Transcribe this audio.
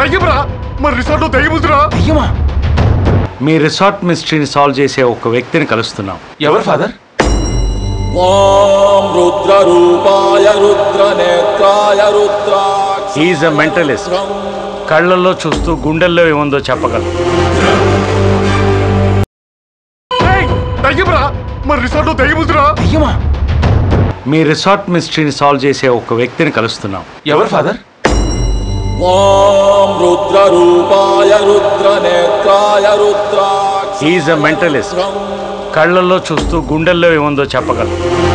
దయ్యమరా మన రిసార్ట్ లో దయ్యం ఉందిరా. దయ్యమా? మీ రిసార్ట్ మిస్టరీని సాల్వ్ చేసే ఒక వ్యక్తిని కలుస్తున్నాం. ఎవరు ఫాదర్? ఓం రుద్ర రూపాయ రుద్ర నేత్రాయ రుద్రాక్ష. He is a mentalist. కళ్ళల్లో చూస్తూ గుండెల్లో ఏముందో చెప్పగలరు. ఏయ్ దయ్యమరా మన రిసార్ట్ లో దయ్యం ఉందిరా. దయ్యమా? మీ రిసార్ట్ మిస్టరీని సాల్వ్ చేసే ఒక వ్యక్తిని కలుస్తున్నాం. ఎవరు ఫాదర్? ఓం రుద్ర రూపాయ రుద్ర నేత్రాయ రుద్రాక్ష. He is a mentalist. కళ్ళల్లో చూస్తూ గుండెల్లో ఏముందో చెప్పగలరు.